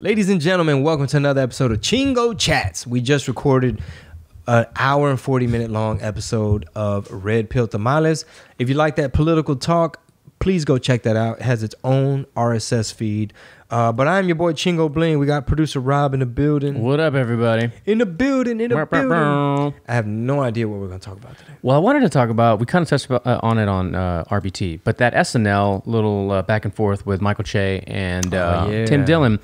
Ladies and gentlemen, welcome to another episode of Chingo Chats. We just recorded an hour and 40-minute long episode of Red Pill Tamales. If you like that political talk, please go check that out. It has its own RSS feed. But I'm your boy Chingo Bling. We got producer Rob in the building. What up, everybody? In the building, in the building. I have no idea what we're going to talk about today. Well, I wanted to talk about, we kind of touched on it on RBT, but that SNL little back and forth with Michael Che and Tim Dillon.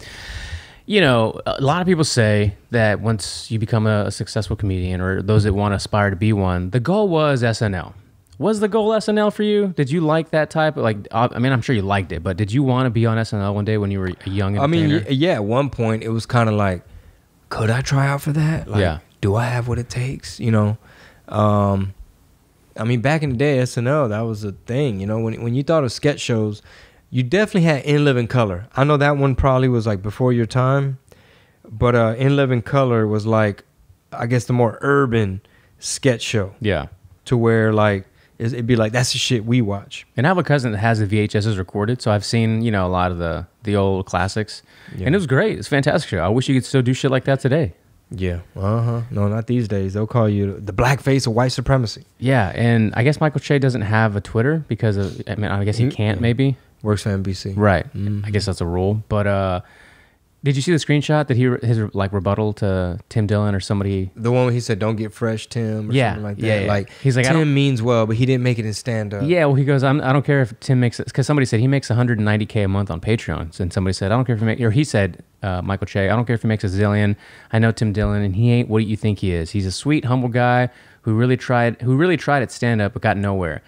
You know, a lot of people say that once you become a successful comedian or those that want to aspire to be one, the goal was SNL. Was the goal SNL for you? Did you like that type? Like, I mean, I'm sure you liked it, but did you want to be on SNL one day when you were a young entertainer? I mean, yeah, at one point it was kind of like, could I try out for that? Like, yeah. Do I have what it takes? You know, I mean, back in the day, SNL, that was a thing. You know, when you thought of sketch shows, you definitely had In Living Color. I know that one probably was like before your time, but In Living Color was like, I guess, the more urban sketch show. Yeah. To where like, it'd be like, that's the shit we watch. And I have a cousin that has the VHSs recorded, so I've seen, you know, a lot of the old classics. Yeah. And it was great. It's a fantastic show. I wish you could still do shit like that today. Yeah. Uh-huh. No, not these days. They'll call you the blackface of white supremacy. Yeah, and I guess Michael Che doesn't have a Twitter because of, I mean, I guess he can't maybe. Works for NBC. Right. Mm-hmm. I guess that's a rule. But did you see the screenshot that his like rebuttal to Tim Dillon or somebody? The one where he said, "Don't get fresh, Tim," or something like that. Yeah, yeah. Like, he's like, Tim means well, but he didn't make it in stand up. Yeah, well, he goes, I don't care if Tim makes it, because somebody said he makes $190K a month on Patreon, and somebody said, I don't care if he makes, or he said, Michael Che, I don't care if he makes a zillion. I know Tim Dillon, and he ain't what you think he is. He's a sweet, humble guy who really tried at stand up but got nowhere.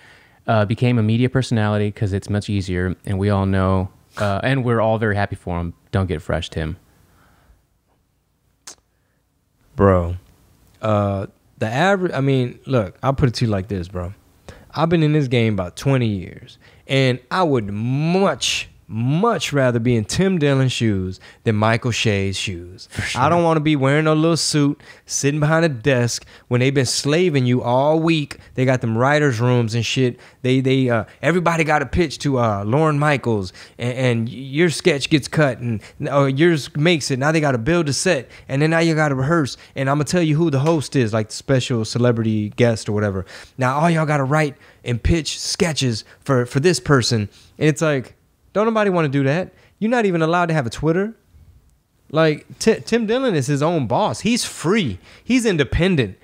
Became a media personality because it's much easier, and we all know, and we're all very happy for him. Don't get fresh, Tim. Bro, the average, I mean, look, I'll put it to you like this, bro. I've been in this game about 20 years, and I would much, much rather be in Tim Dillon's shoes than Michael Che's shoes. Sure. I don't want to be wearing no little suit, sitting behind a desk when they've been slaving you all week. They got them writers' rooms and shit. They everybody got a pitch to Lorne Michaels, and your sketch gets cut, and yours makes it. Now they got to build a set, and then now you got to rehearse. And I'm gonna tell you who the host is, like the special celebrity guest or whatever. Now all y'all got to write and pitch sketches for this person, and it's like, don't nobody want to do that. You're not even allowed to have a Twitter. Like, Tim Dillon is his own boss. He's free. He's independent.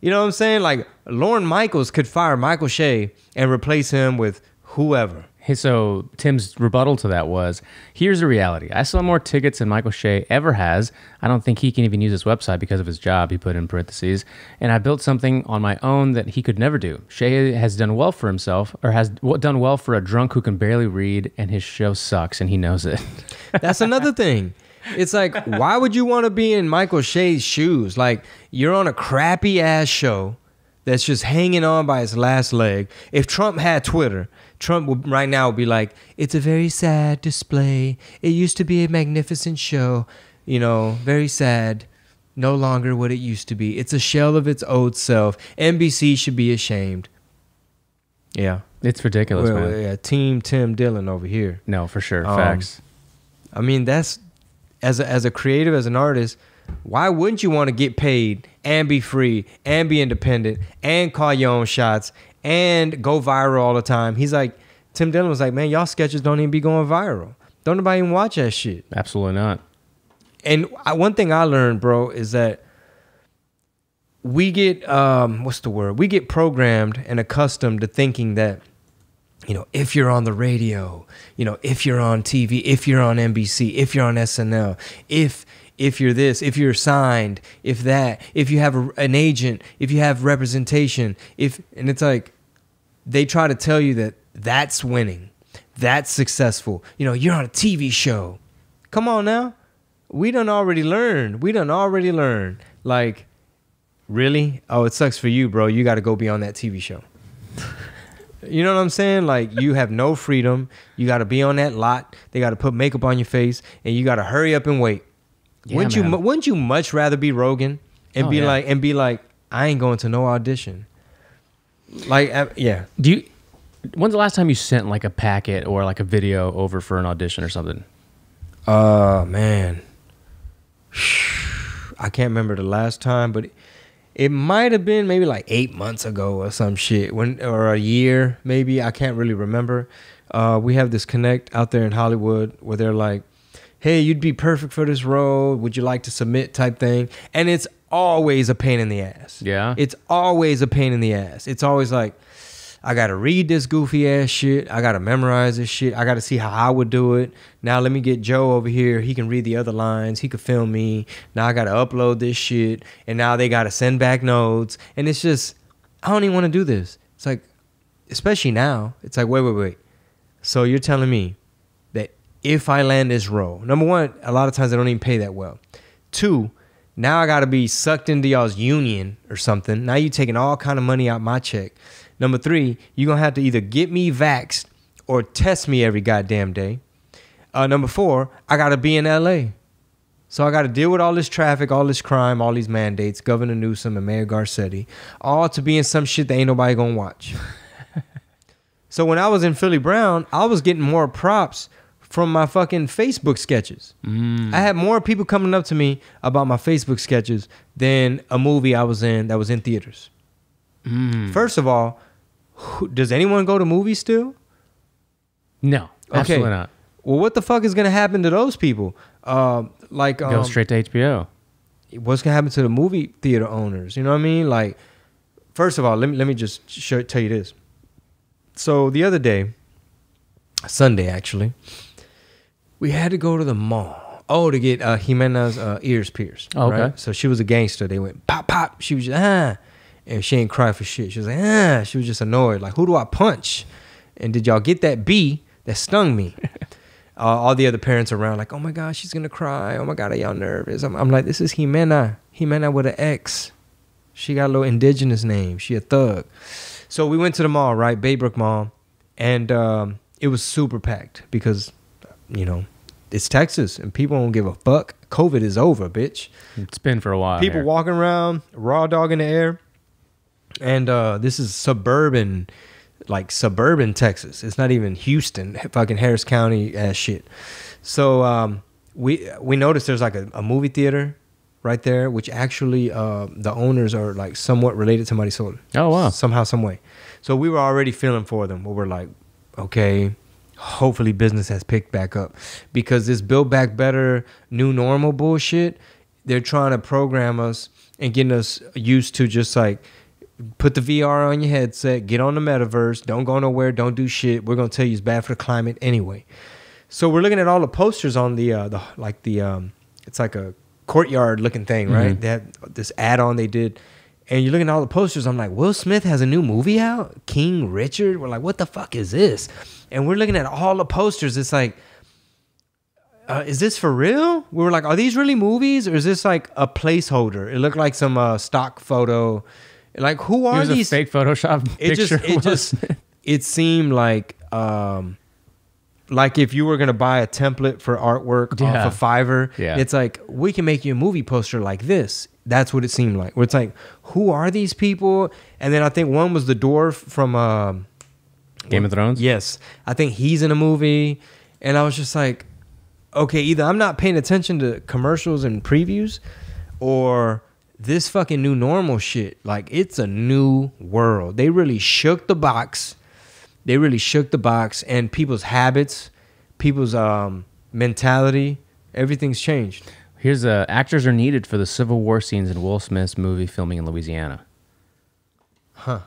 You know what I'm saying? Like, Lorne Michaels could fire Michael Che and replace him with whoever. Hey, so Tim's rebuttal to that was, here's the reality. I sell more tickets than Michael Che ever has. I don't think he can even use his website because of his job, he put in parentheses. And I built something on my own that he could never do. Che has done well for himself, or has done well for a drunk who can barely read, and his show sucks, and he knows it. That's another thing. It's like, why would you want to be in Michael Che's shoes? Like, you're on a crappy-ass show that's just hanging on by its last leg. If Trump had Twitter, Trump right now would be like, it's a very sad display. It used to be a magnificent show, you know, very sad. No longer what it used to be. It's a shell of its old self. NBC should be ashamed. Yeah. It's ridiculous, well, man. Yeah, Team Tim Dillon over here. No, for sure. Facts. I mean, that's, as a creative, as an artist, why wouldn't you want to get paid and be free and be independent and call your own shots and go viral all the time? He's like, Tim Dillon was like, man, y'all sketches don't even be going viral. Don't nobody even watch that shit. Absolutely not. And one thing I learned, bro, is that we get, what's the word? We get programmed and accustomed to thinking that, you know, if you're on the radio, you know, if you're on TV, if you're on NBC, if you're on SNL, if you're this, if you're signed, if that, if you have an agent, if you have representation, and it's like, they try to tell you that that's winning, that's successful. You know, you're on a TV show. Come on now. We done already learned. We done already learned. Like, really? Oh, it sucks for you, bro. You got to go be on that TV show. You know what I'm saying? Like, you have no freedom. You got to be on that lot. They got to put makeup on your face, and you got to hurry up and wait. Yeah, wouldn't you much rather be Rogan and be like, I ain't going to no audition? Like, yeah. When's the last time you sent like a packet or like a video over for an audition or something? Man, I can't remember the last time, but it might have been maybe like 8 months ago or some shit, or a year maybe. I can't really remember. We have this connect out there in Hollywood where they're like, hey, you'd be perfect for this role. Would you like to submit type thing? And it's always a pain in the ass. Yeah. It's always a pain in the ass. It's always like, I got to read this goofy ass shit. I got to memorize this shit. I got to see how I would do it. Now let me get Joe over here. He can read the other lines. He could film me. Now I got to upload this shit. And now they got to send back notes. And it's just, I don't even want to do this. It's like, especially now, it's like, wait, wait, wait. So you're telling me that if I land this role, number one, a lot of times they don't even pay that well. Two, now I got to be sucked into y'all's union or something. Now you're taking all kind of money out my check. Number three, you're going to have to either get me vaxxed or test me every goddamn day. Number four, I got to be in L.A. So I got to deal with all this traffic, all this crime, all these mandates, Governor Newsom and Mayor Garcetti, all to be in some shit that ain't nobody going to watch. So when I was in Philly Brown, I was getting more props from my fucking Facebook sketches. I had more people coming up to me about my Facebook sketches than a movie I was in that was in theaters. First of all, does anyone go to movies still? No, absolutely not. Well, what the fuck is going to happen to those people? Go straight to HBO. What's going to happen to the movie theater owners? You know what I mean? Like, first of all, let me just tell you this. So the other day, Sunday actually, we had to go to the mall. Oh, to get Jimena's ears pierced. Oh, okay. Right? So she was a gangster. They went pop, pop. She was just, ah. And she ain't cry for shit. She was like, ah. She was just annoyed. Like, who do I punch? And did y'all get that bee that stung me? All the other parents around like, oh my God, she's going to cry. Oh my God, are y'all nervous? I'm like, this is Jimena. Jimena with an X. She got a little indigenous name. She a thug. So we went to the mall, right? Baybrook Mall. And it was super packed because, you know, it's Texas and people don't give a fuck. COVID is over, bitch. It's been for a while. People walking around, raw dog in the air. And this is suburban, like suburban Texas. It's not even Houston, fucking Harris County ass shit. So we noticed there's like a movie theater right there, which actually the owners are like somewhat related to Marisol. Oh, wow. Somehow, some way. So we were already feeling for them. But we're like, okay, hopefully business has picked back up. Because this Build Back Better new normal bullshit, they're trying to program us and getting us used to just like, put the VR on your headset, get on the metaverse, don't go nowhere, don't do shit. We're going to tell you it's bad for the climate anyway. So we're looking at all the posters on the it's like a courtyard looking thing, right? They had this add-on they did. And you're looking at all the posters. I'm like, Will Smith has a new movie out? King Richard? We're like, what the fuck is this? And we're looking at all the posters. It's like, is this for real? We were like, are these really movies? Or is this like a placeholder? It looked like some stock photo. Like, who are these? It was a fake Photoshop picture. It seemed like if you were going to buy a template for artwork off of Fiverr, it's like, we can make you a movie poster like this. That's what it seemed like. Where it's like, who are these people? And then I think one was the dwarf from Game of Thrones. Yes. I think he's in a movie. And I was just like, okay, either I'm not paying attention to commercials and previews or... this fucking new normal shit, like it's a new world. They really shook the box. They really shook the box and people's habits, people's mentality, everything's changed. Here's actors are needed for the Civil War scenes in Will Smith's movie filming in Louisiana. Huh.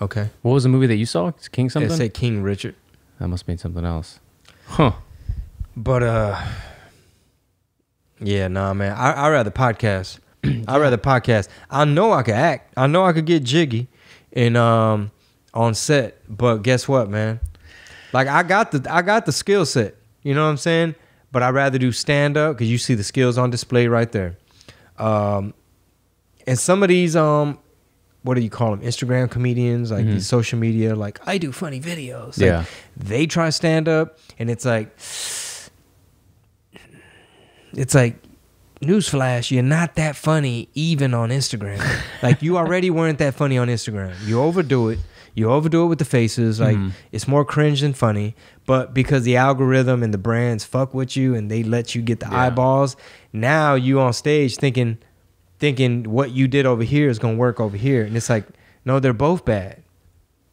Okay. What was the movie that you saw? It's King something? It said King Richard. That must mean something else. Huh. But, yeah, nah, man. I'd rather podcast. I'd rather podcast. I know I could act. I know I could get jiggy and on set. But guess what, man? Like I got the skill set. You know what I'm saying? But I'd rather do stand up because you see the skills on display right there. And some of these what do you call them? Instagram comedians, like these social media, like I do funny videos. Yeah. Like, they try stand up and it's like newsflash, you're not that funny even on Instagram. Like you already weren't that funny on Instagram. You overdo it. You overdo it with the faces. Like it's more cringe than funny. But because the algorithm and the brands fuck with you and they let you get the eyeballs, now you on stage thinking, thinking what you did over here is going to work over here. And it's like, no, they're both bad.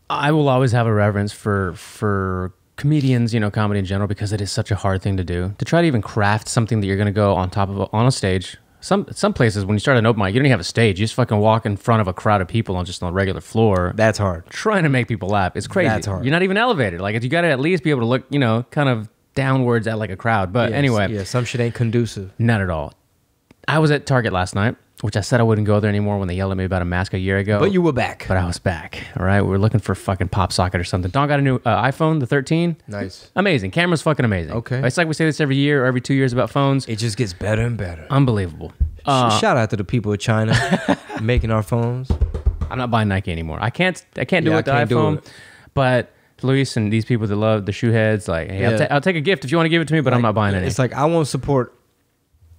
I will always have a reverence for comedians, you know, comedy in general, because it is such a hard thing to do. To try to even craft something that you're going to go on top of on a stage. Some places, when you start an open mic, you don't even have a stage. You just fucking walk in front of a crowd of people on just on a regular floor. That's hard. Trying to make people laugh. It's crazy. That's hard. You're not even elevated. Like, you got to at least be able to look, you know, kind of downwards at like a crowd. But yes, anyway. Yeah, some shit ain't conducive. Not at all. I was at Target last night, which I said I wouldn't go there anymore when they yelled at me about a mask a year ago. But you were back. But I was back. All right. We were looking for a fucking pop socket or something. Don got a new iPhone, the 13. Nice. Amazing. Camera's fucking amazing. Okay. It's like we say this every year or every 2 years about phones. It just gets better and better. Unbelievable. Shout out to the people of China making our phones. I'm not buying Nike anymore. I can't do it with the iPhone. But Luis and these people that love the shoe heads, like, hey, yeah. I'll take a gift if you want to give it to me, but like, I'm not buying it. It's like, I won't support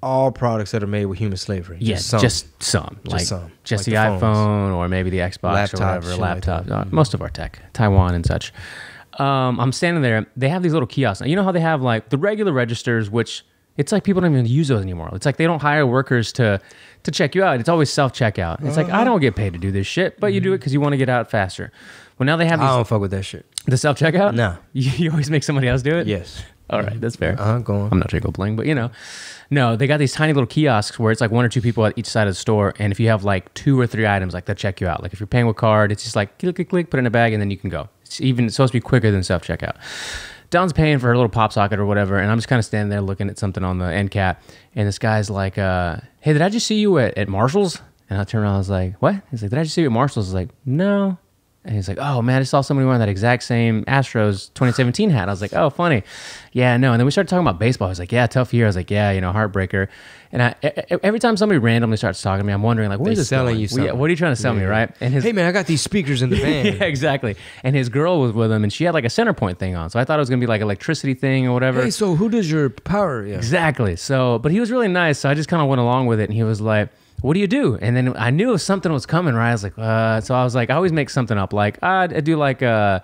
all products that are made with human slavery. Yes, yeah, just some. Just like the iPhone or maybe the Xbox laptop, or whatever, laptop. Like most of our tech, Taiwan and such. I'm standing there. They have these little kiosks. Now, you know how they have like the regular registers, which it's like people don't even use those anymore. It's like they don't hire workers to check you out. It's always self-checkout. It's like, I don't get paid to do this shit, but you do it because you want to get out faster. Well, now they have these. I don't fuck with that shit. The self-checkout? No. You always make somebody else do it? Yes. All right, that's fair. Go on. I'm not Chingo Bling, but you know. No, they got these tiny little kiosks where it's like one or two people at each side of the store, and if you have like 2 or 3 items, like they'll check you out. Like if you're paying with card, it's just like click, click, click, put in a bag, and then you can go. It's supposed to be quicker than self-checkout. Don's paying for her little pop socket or whatever, and I'm just kind of standing there looking at something on the end cap, and this guy's like, hey, did I just see you at Marshall's? And I turn around, I was like, what? He's like, did I just see you at Marshall's? I was like, no. And he's like, oh, man, I saw somebody wearing that exact same Astros 2017 hat. I was like, oh, funny. Yeah, no. And then we started talking about baseball. I was like, yeah, tough year. I was like, yeah, you know, heartbreaker. And every time somebody randomly starts talking to me, I'm wondering, like, what is this selling you? What are you trying to sell me, right? And hey, man, I got these speakers in the van. Yeah, exactly. And his girl was with him, and she had like a center point thing on. So I thought it was going to be like electricity thing or whatever. Hey, so who does your power? Yeah. Exactly. So, but he was really nice. So I just kind of went along with it, and he was like, what do you do? And then I knew if something was coming, right? I was like, so I was like, I always make something up. Like I do like a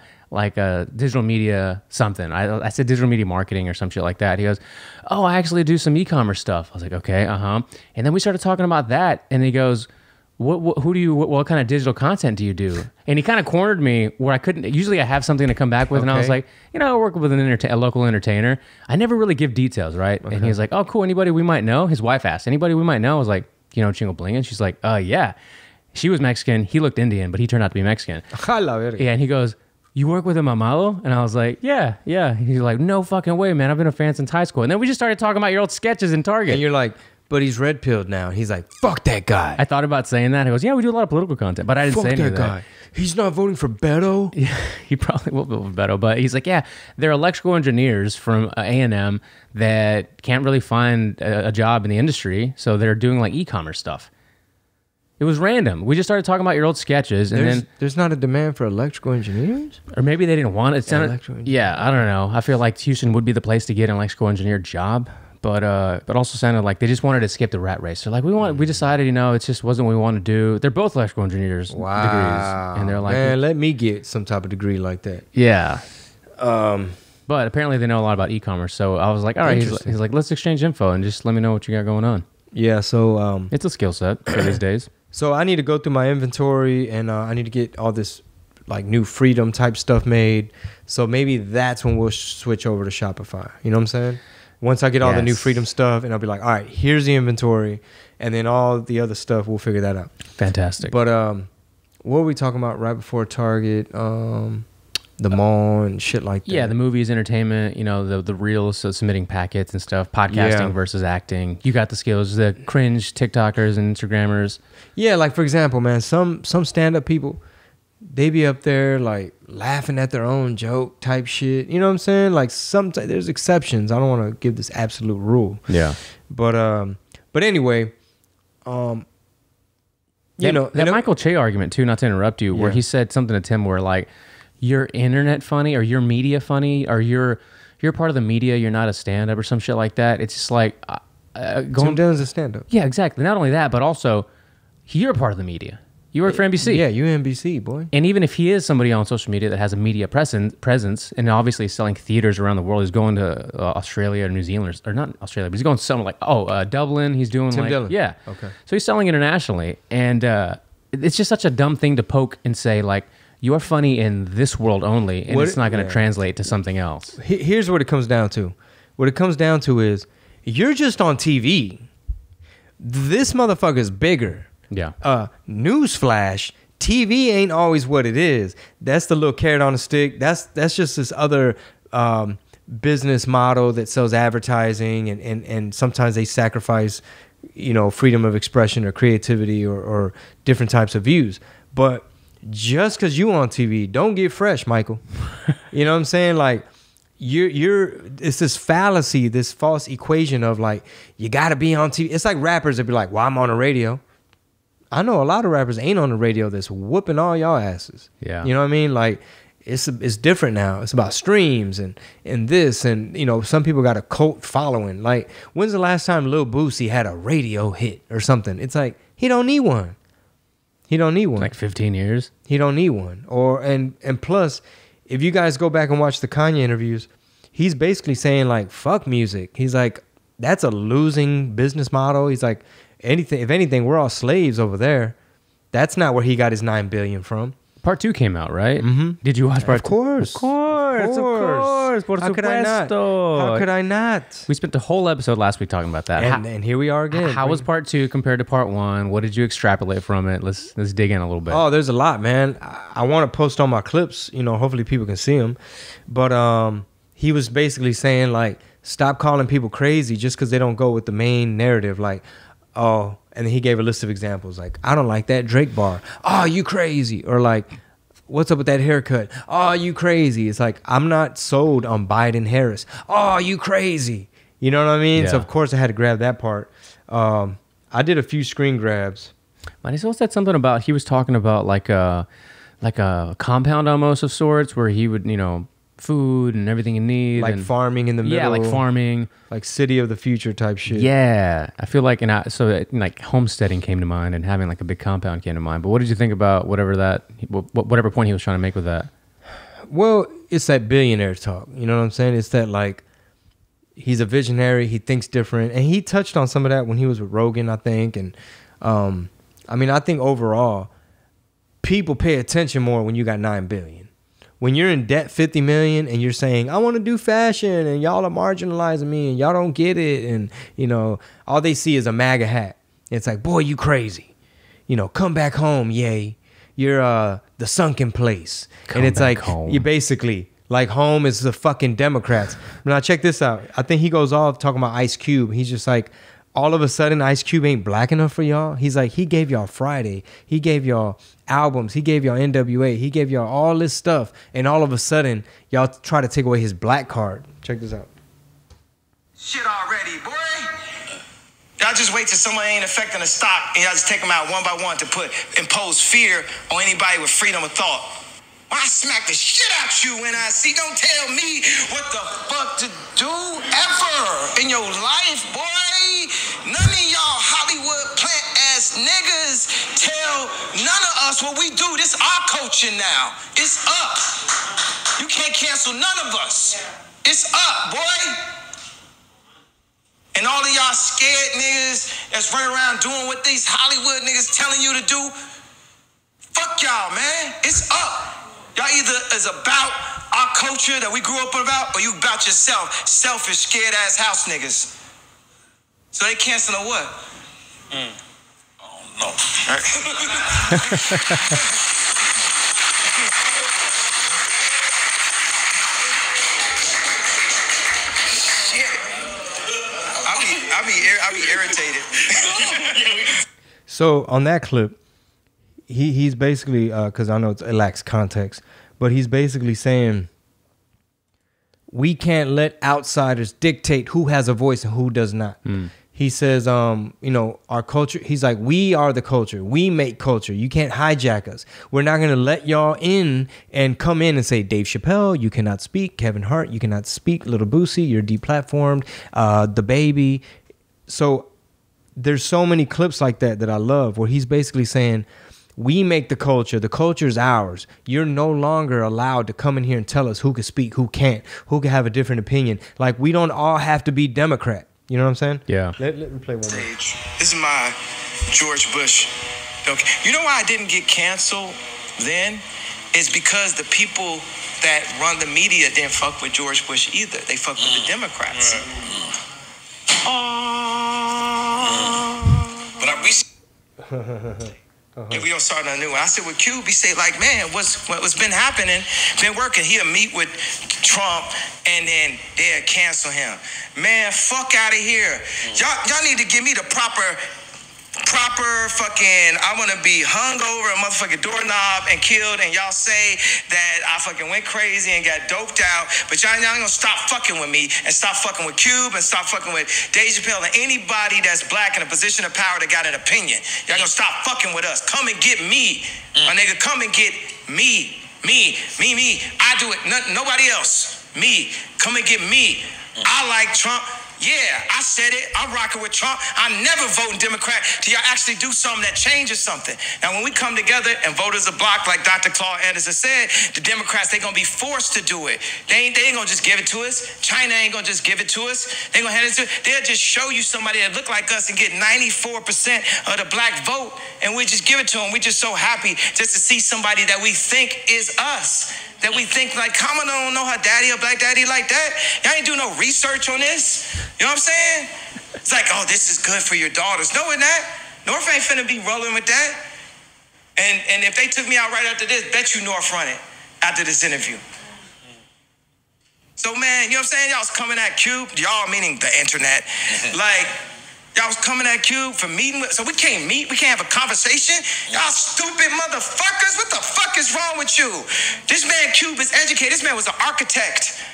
digital media something. I said digital media marketing or some shit like that. He goes, oh, I actually do some e-commerce stuff. I was like, okay, And then we started talking about that. And he goes, what kind of digital content do you do? And he kind of cornered me where I couldn't. Usually I have something to come back with, and I was like, you know, I work with a local entertainer. I never really give details, right? And he's like, oh, cool. Anybody we might know? His wife asked, anybody we might know? I was like, you know, Chingo Bling? And she's like, yeah. She was Mexican. He looked Indian, but he turned out to be Mexican. Yeah, and he goes, you work with a mamalo? And I was like, yeah. He's like, no fucking way, man. I've been a fan since high school. And then we just started talking about your old sketches in Target. And you're like, but he's red-pilled now. He's like, fuck that guy. I thought about saying that. He goes, yeah, we do a lot of political content, but I didn't say anything. Fuck that guy. He's not voting for Beto? Yeah, he probably will vote for Beto, but he's like, yeah, they're electrical engineers from A&M that can't really find a job in the industry, so they're doing like e-commerce stuff. It was random. We just started talking about your old sketches, and then there's not a demand for electrical engineers, or maybe they didn't want it. Yeah, I don't know. I feel like Houston would be the place to get an electrical engineer job. But also sounded like they just wanted to skip the rat race. They're like, we decided, you know, it just wasn't what we wanted to do. They're both electrical engineers degrees, and they're like, man, let me get some type of degree like that. Yeah. But apparently they know a lot about e-commerce, so I was like, all right. He's like, let's exchange info and just let me know what you got going on. Yeah. So it's a skill set for these days. So I need to go through my inventory, and I need to get all this like new freedom type stuff made. So maybe that's when we'll switch over to Shopify. You know what I'm saying? Once I get all the new freedom stuff, and I'll be like, all right, here's the inventory, and then all the other stuff, we'll figure that out. Fantastic. But what were we talking about right before Target? The mall and shit like that. Yeah, the movies, entertainment, you know, the reels, so submitting packets and stuff, podcasting versus acting. You got the skills, the cringe TikTokers and Instagrammers. Yeah, like, for example, man, some stand-up people, they be up there like laughing at their own joke type shit. You know what I'm saying? Like sometimes there's exceptions. I don't want to give this absolute rule. Yeah. But anyway, you know, that Michael Che argument too, not to interrupt you, where he said something to Tim where like you're internet funny or you're media funny or you're part of the media, you're not a stand up or some shit like that. It's just like Tim Dillon's a stand up. Yeah, exactly. Not only that, but also you're part of the media. You work for NBC. Yeah, you NBC, boy. And even if he is somebody on social media that has a media presence and obviously selling theaters around the world, he's going to Australia or New Zealand, or not Australia, but he's going to somewhere like, Dublin. He's doing Tim Dillon. Yeah. Okay. So he's selling internationally. And it's just such a dumb thing to poke and say, like, you are funny in this world only, and it's not going to translate to something else. Here's what it comes down to. What it comes down to is you're just on TV. This motherfucker's bigger. Yeah. Newsflash, TV ain't always what it is. That's the little carrot on a stick. That's just this other business model that sells advertising, and sometimes they sacrifice, you know, freedom of expression or creativity or different types of views. But just because you on TV, don't get fresh, Michael. You know what I'm saying? Like, it's this fallacy, this false equation of like, you gotta be on TV. It's like rappers that be like, well, I'm on the radio. I know a lot of rappers ain't on the radio that's whooping all y'all asses. Yeah. You know what I mean? Like, it's different now. It's about streams and this, and, you know, some people got a cult following. Like, when's the last time Lil Boosie had a radio hit or something? It's like, he don't need one. He don't need one. Like 15 years? He don't need one. And plus, if you guys go back and watch the Kanye interviews, he's basically saying, like, fuck music. He's like, that's a losing business model. He's like, anything, if anything, we're all slaves over there. That's not where he got his $9 billion from. Part 2 came out, right? Mm-hmm. Did you watch Part 2? Of course. How could I not? How could I not? We spent the whole episode last week talking about that, and here we are again. How was Part 2 compared to Part 1? What did you extrapolate from it? Let's dig in a little bit. Oh, there's a lot, man. I want to post on my clips. You know, hopefully people can see them. But he was basically saying, like, stop calling people crazy just because they don't go with the main narrative, like. Oh, and he gave a list of examples. Like, I don't like that Drake bar. Oh, you crazy. Or like, what's up with that haircut? Oh, you crazy. It's like, I'm not sold on Biden Harris. Oh, you crazy. You know what I mean? Yeah. So, of course, I had to grab that part. I did a few screen grabs. But he still said something about, he was talking about like a compound almost of sorts where he would, you know, food and everything you need, like farming in the middle, like farming, like city of the future type shit. Yeah, I feel like, like homesteading came to mind, and having like a big compound came to mind. But what did you think about whatever point he was trying to make with that? Well, it's that billionaire talk. You know what I'm saying? It's that, like, he's a visionary. He thinks different, and he touched on some of that when he was with Rogan, I think. And I mean, I think overall, people pay attention more when you got $9 billion. When you're in debt $50 million and you're saying, I want to do fashion and y'all are marginalizing me and y'all don't get it, and, you know, all they see is a MAGA hat. It's like, boy, you crazy. You know, come back home, yay. You're the sunken place. Come, and it's like, you basically, like, home is the fucking Democrats. Now check this out. I think he goes off talking about Ice Cube. He's just like, all of a sudden, Ice Cube ain't black enough for y'all. He's like, he gave y'all Friday. He gave y'all albums. He gave y'all NWA. He gave y'all all this stuff. And all of a sudden, y'all try to take away his black card. Check this out. Shit already, boy. Y'all just wait till someone ain't affecting the stock, and y'all just take them out one by one to impose fear on anybody with freedom of thought. I smack the shit out you when I see. Don't tell me what the fuck to do ever in your life, boy. None of y'all Hollywood plant-ass niggas tell none of us what we do. This our culture now. It's up. You can't cancel none of us. It's up, boy. And all of y'all scared niggas that's running around doing what these Hollywood niggas telling you to do, fuck y'all, man. It's up. Y'all either is about our culture that we grew up about, or you about yourself, selfish, scared-ass house niggas. So they canceling what? Mm. Oh, no. Right. Shit. I be irritated. So on that clip, he's basically, because I know it lacks context, but he's basically saying, we can't let outsiders dictate who has a voice and who does not. Mm. He says, you know, our culture, he's like, we are the culture. We make culture. You can't hijack us. We're not going to let y'all in and come in and say, Dave Chappelle, you cannot speak. Kevin Hart, you cannot speak. Little Boosie, you're deplatformed. The Baby. So there's so many clips like that I love, where he's basically saying, We make the culture. The culture's ours. You're no longer allowed to come in here and tell us who can speak, who can't, who can have a different opinion. Like, we don't all have to be Democrat. You know what I'm saying? Yeah. Let me play one more. This is my George Bush. Okay. You know why I didn't get canceled then? It's because the people that run the media didn't fuck with George Bush either. They fucked with the Democrats. But if we don't start nothing new, I said with Cube, he said, like, man, what's been happening, been working. He'll meet with Trump, and then they'll cancel him. Man, fuck out of here. Y'all need to give me the proper fucking, I want to be hung over a motherfucking doorknob and killed, and y'all say that I fucking went crazy and got doped out, but y'all ain't gonna stop fucking with me and stop fucking with Cube and stop fucking with Dave Chappelle and anybody that's black in a position of power that got an opinion. Y'all gonna stop fucking with us. Come and get me. My nigga, come and get me. Me. I do it. Nobody else. Me. Come and get me. I like Trump. Yeah, I said it. I'm rocking with Trump. I'm never voting Democrat till y'all actually do something that changes something. Now, when we come together and vote as a block, like Dr. Claude Anderson said, the Democrats, they're going to be forced to do it. They ain't going to just give it to us. China ain't going to just give it to us. They're going to hand it to us. They'll just show you somebody that look like us and get 94% of the black vote, and we just give it to them. We're just so happy just to see somebody that we think is us, that we think like, Kamala don't know her daddy or black daddy like that. Y'all ain't do no research on this. You know what I'm saying? It's like, oh, this is good for your daughters. No, it's not. North ain't finna be rolling with that. And if they took me out right after this, bet you North running after this interview. So, man, you know what I'm saying? Y'all was coming at Cube. Y'all meaning the internet. Like, y'all was coming at Cube for meeting with, so we can't meet, we can't have a conversation. Y'all stupid motherfuckers, what the fuck is wrong with you? This man Cube is educated. This man was an architect.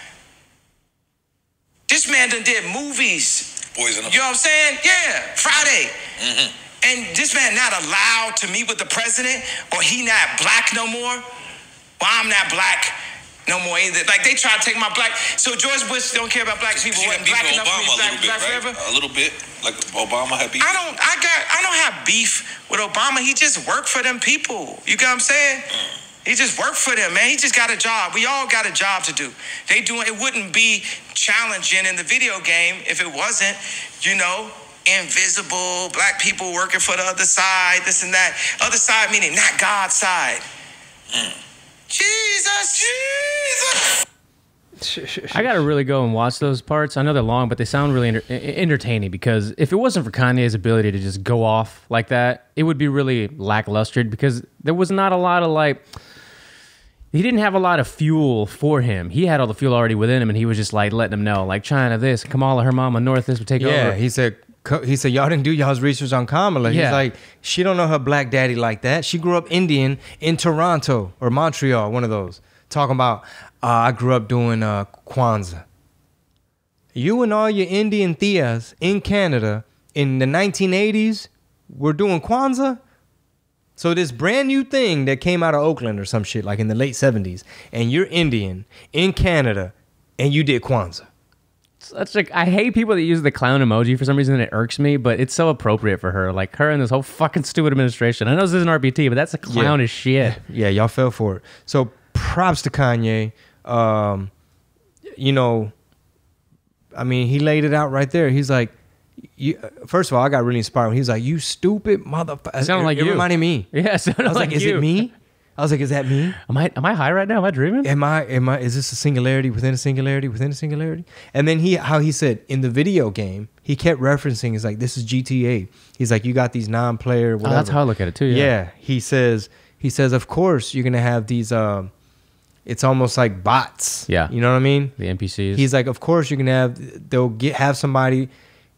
This man done did movies. Boys in the, you know what I'm saying? Yeah, Friday. And this man not allowed to meet with the president, or he not black no more. Well, I'm not black no more either. Like, they try to take my black. So George Bush don't care about black people. Wasn't black enough for me, black forever. Right? A little bit, like Obama had beef. I don't have beef with Obama. He just worked for them people. You get what I'm saying? He just worked for them, man. He just got a job. We all got a job to do. They doing it. Wouldn't be challenging in the video game if it wasn't, you know, invisible black people working for the other side, this and that. Other side meaning not God's side. Jesus. I gotta really go and watch those parts. I know they're long, but they sound really entertaining, because if it wasn't for Kanye's ability to just go off like that, it would be really lackluster, because there was not a lot of, like, he didn't have a lot of fuel for him. He had all the fuel already within him, and he was just like letting them know, like, China this, Kamala, her mama, North this would take over. Yeah, he said y'all didn't do y'all's research on Kamala. Yeah. He's like, she don't know her black daddy like that. She grew up Indian in Toronto or Montreal, one of those. Talking about, I grew up doing Kwanzaa. You and all your Indian theas in Canada in the 1980s were doing Kwanzaa? So this brand new thing that came out of Oakland or some shit, like in the late 70s, and you're Indian in Canada, and you did Kwanzaa. That's like, I hate people that use the clown emoji for some reason. It irks me, but it's so appropriate for her. Like, her and this whole fucking stupid administration. I know this isn't RPT, but that's a clown as shit. Yeah, y'all fell for it. So props to Kanye. You know, I mean, he laid it out right there. He's like, first of all, I got really inspired. He's like, you stupid motherfucker. Sounded like you. It reminded me. Yeah, I was like, is it me? I was like, is that me? Am I high right now? Am I dreaming? Am I? Is this a singularity within a singularity within a singularity? And then he said in the video game, he kept referencing. He's like, this is GTA. He's like, you got these non-player. Oh, that's how I look at it too. Yeah. He says, of course you're gonna have these. It's almost like bots. Yeah. You know what I mean? The NPCs. He's like, of course you're gonna have. They'll have somebody.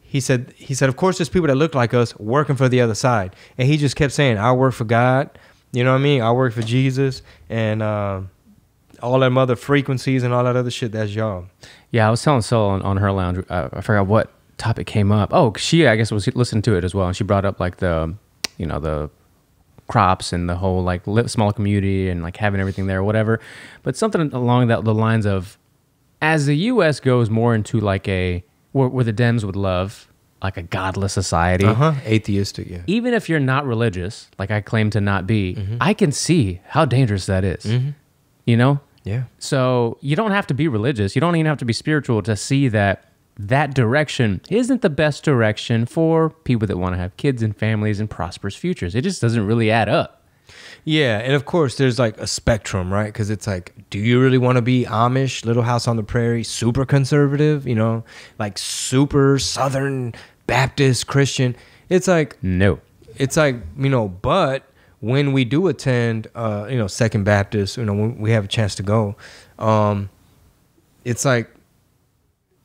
He said, of course there's people that look like us working for the other side. And he just kept saying, I work for God. You know what I mean? I work for Jesus and all them other frequencies and all that other shit. That's y'all. Yeah, I was telling Sol on her lounge. I forgot what topic came up. Oh, she, I guess, was listening to it as well. And she brought up, like, the crops and the whole, like, small community and, like, having everything there or whatever. But something along the lines of, as the U.S. goes more into, like, where the Dems would love like a godless society. Atheistic, yeah. Even if you're not religious, like I claim to not be, I can see how dangerous that is. You know? Yeah. So you don't have to be religious. You don't even have to be spiritual to see that that direction isn't the best direction for people that want to have kids and families and prosperous futures. It just doesn't really add up. Yeah, and of course there's like a spectrum, right? Because it's like, do you really want to be Amish, Little House on the Prairie, super conservative, you know, like super Southern Baptist Christian? It's like, no. It's like, you know, but when we do attend, you know, Second Baptist, you know, when we have a chance to go, it's like,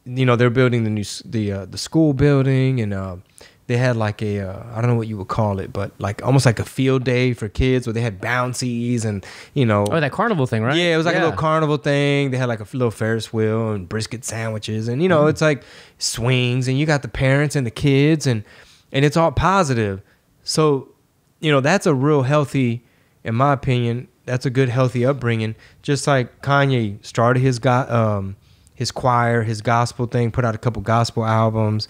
you know, they're building the new the school building, and they had like a I don't know what you would call it, but like almost like a field day for kids where they had bouncies and, you know, oh, that carnival thing, right? Yeah, it was like a little carnival thing. They had like a little Ferris wheel and brisket sandwiches, and, you know, it's like swings, and you got the parents and the kids, and it's all positive. So, you know, that's a real healthy, in my opinion, that's a good healthy upbringing. Just like Kanye started his choir, his gospel thing, put out a couple gospel albums,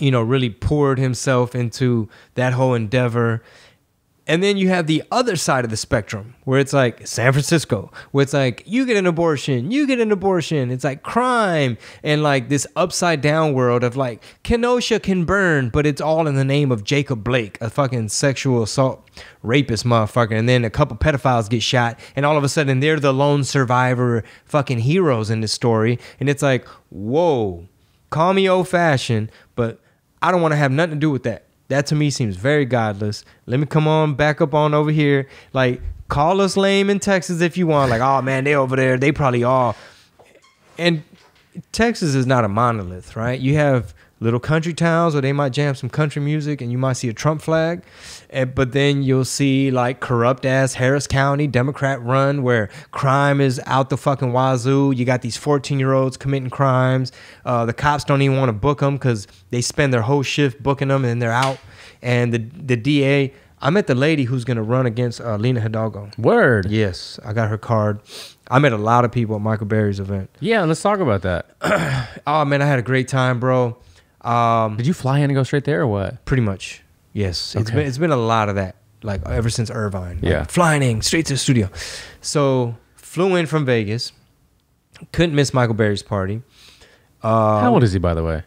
you know, really poured himself into that whole endeavor. And then you have the other side of the spectrum where it's like San Francisco, where it's like, you get an abortion, you get an abortion. It's like crime and like this upside down world of like Kenosha can burn, but it's all in the name of Jacob Blake, a fucking sexual assault rapist motherfucker. And then a couple pedophiles get shot, and all of a sudden they're the lone survivor fucking heroes in this story. And it's like, whoa, call me old fashioned, but I don't want to have nothing to do with that. That to me seems very godless. Let me come on back up on over here. Like, call us lame in Texas if you want. Like, oh man, they over there, they probably are. And Texas is not a monolith, right? You have little country towns where they might jam some country music and you might see a Trump flag. But then you'll see like corrupt ass Harris County, Democrat run, where crime is out the fucking wazoo. You got these 14-year-olds committing crimes. The cops don't even want to book them because they spend their whole shift booking them and then they're out. And the DA, I met the lady who's going to run against Lena Hidalgo. Word. Yes, I got her card. I met a lot of people at Michael Berry's event. Yeah, let's talk about that. Oh man, I had a great time, bro. Did you fly in and go straight there or what? Pretty much, yes. Okay. It's been a lot of that, like ever since Irvine. Like, yeah, flying in straight to the studio. So flew in from Vegas, couldn't miss Michael Berry's party. How old is he, by the way?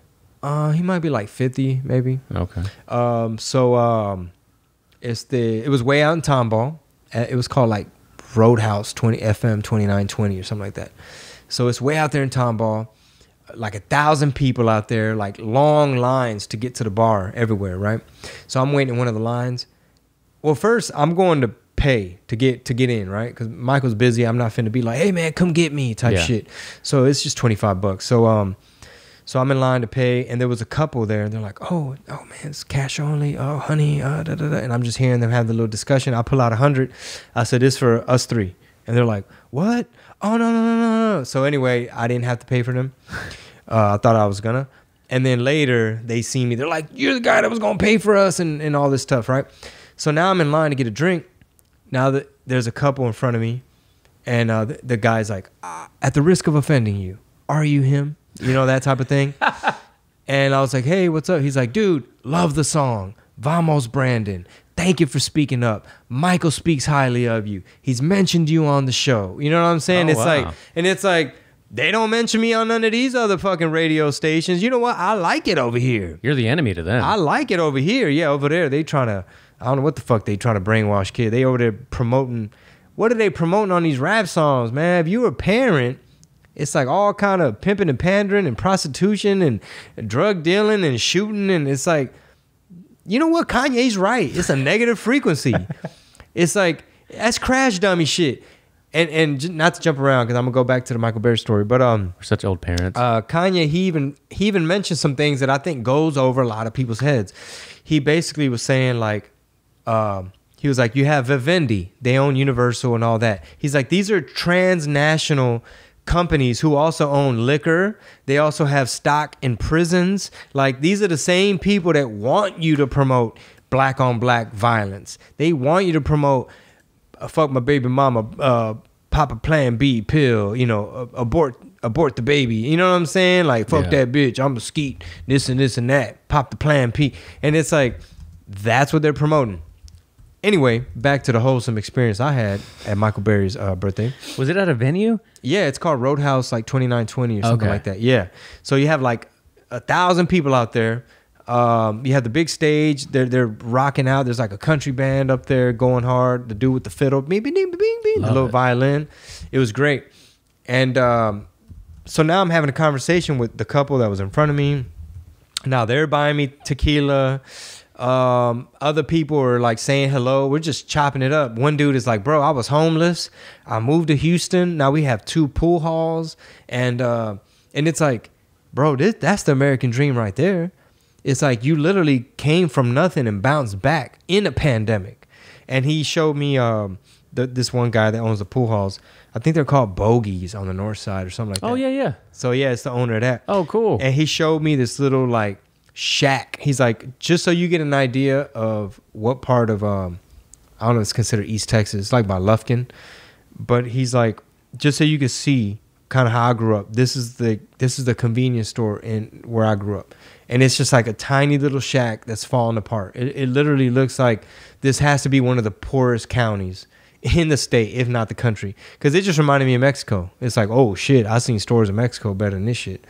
He might be like 50, maybe. Okay. It was way out in Tomball. It was called like Roadhouse 20 FM 2920 or something like that. So it's way out there in Tomball. Like 1,000 people out there, like long lines to get to the bar everywhere, right? So I'm waiting in one of the lines. Well, first I'm going to pay to get in, right? Because Michael's busy. I'm not finna be like, hey man, come get me type shit. So it's just $25. So so I'm in line to pay, and there was a couple there, and they're like, oh man, it's cash only. Oh honey, da, da, da. And I'm just hearing them have the little discussion. I pull out 100. I said, this for us three. And they're like, what? Oh, no. So anyway, I didn't have to pay for them. I thought I was going to. And then later, they see me. They're like, you're the guy that was going to pay for us and all this stuff, right? So now I'm in line to get a drink. Now there's a couple in front of me. And the guy's like, at the risk of offending you, are you him? You know, that type of thing. And I was like, hey, what's up? He's like, dude, love the song. Vamos, Brandon. Thank you for speaking up. Michael speaks highly of you. He's mentioned you on the show. You know what I'm saying? Oh, it's wow. Like, and it's like, they don't mention me on none of these other fucking radio stations. You know what? I like it over here. You're the enemy to them. I like it over here. Yeah, over there, they trying to, I don't know what the fuck they trying to brainwash kids. They over there promoting, what are they promoting on these rap songs, man? If you were a parent, it's like all kind of pimping and pandering and prostitution and drug dealing and shooting. And it's like, you know what? Kanye's right. It's a negative frequency. It's like, that's crash dummy shit. And not to jump around, because I'm going to go back to the Michael Berry story. But we're such old parents. Kanye, he even mentioned some things that I think goes over a lot of people's heads. He basically was saying, like, he was like, you have Vivendi. They own Universal and all that. He's like, these are transnational companies who also own liquor. They also have stock in prisons. Like, these are the same people that want you to promote black on black violence. They want you to promote fuck my baby mama, Papa Plan B pill, you know, abort abort the baby. You know what I'm saying? Like, fuck that bitch. I'm a skeet. This and this and that. Pop the Plan P. And it's like, that's what they're promoting. Anyway, back to the wholesome experience I had at Michael Berry's birthday. Was it at a venue? Yeah, it's called Roadhouse, like 2920 or something like that. Yeah. So you have like 1,000 people out there. You have the big stage. They're rocking out. There's like a country band up there going hard. The dude with the fiddle, bing, bing, bing, bing, bing, the little violin. It was great. And so now I'm having a conversation with the couple that was in front of me. Now they're buying me tequila. Other people are like saying hello. We're just chopping it up. One dude is like, bro, I was homeless. I moved to Houston. Now we have 2 pool halls. And it's like, bro, that's the American dream right there. It's like you literally came from nothing and bounced back in a pandemic. And he showed me this one guy that owns the pool halls. I think they're called Bogies on the north side or something like that. Oh, yeah, yeah. So, yeah, it's the owner of that. Oh, cool. And he showed me this little, like, shack. He's like, just so you get an idea of what part of I don't know, it's considered East Texas. It's like by Lufkin, but he's like, just so you can see kind of how I grew up. This is the convenience store in where I grew up, and it's just like a tiny little shack that's falling apart. It literally looks like this has to be one of the poorest counties in the state, if not the country, because it just reminded me of Mexico. It's like, oh shit, I've seen stores in Mexico better than this shit.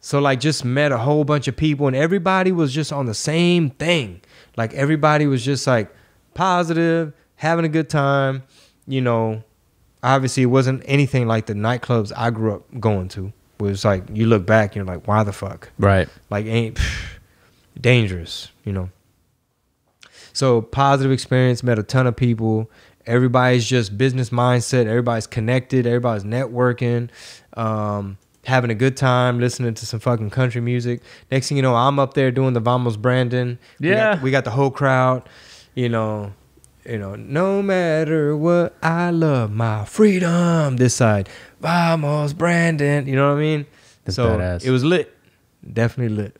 So, like, just met a whole bunch of people, and everybody was just on the same thing. Like, everybody was just, like, positive, having a good time. You know, obviously, it wasn't anything like the nightclubs I grew up going to. It was, like, you look back, you're like, why the fuck? Right. Like, dangerous, you know. So, positive experience, met a ton of people. Everybody's just business mindset. Everybody's connected. Everybody's networking. Having a good time, listening to some fucking country music. Next thing you know, I'm up there doing the Vamos Brandon. Yeah. We got the whole crowd, you know, no matter what, I love my freedom. This side, Vamos Brandon. You know what I mean? That's so badass. It was lit. Definitely lit.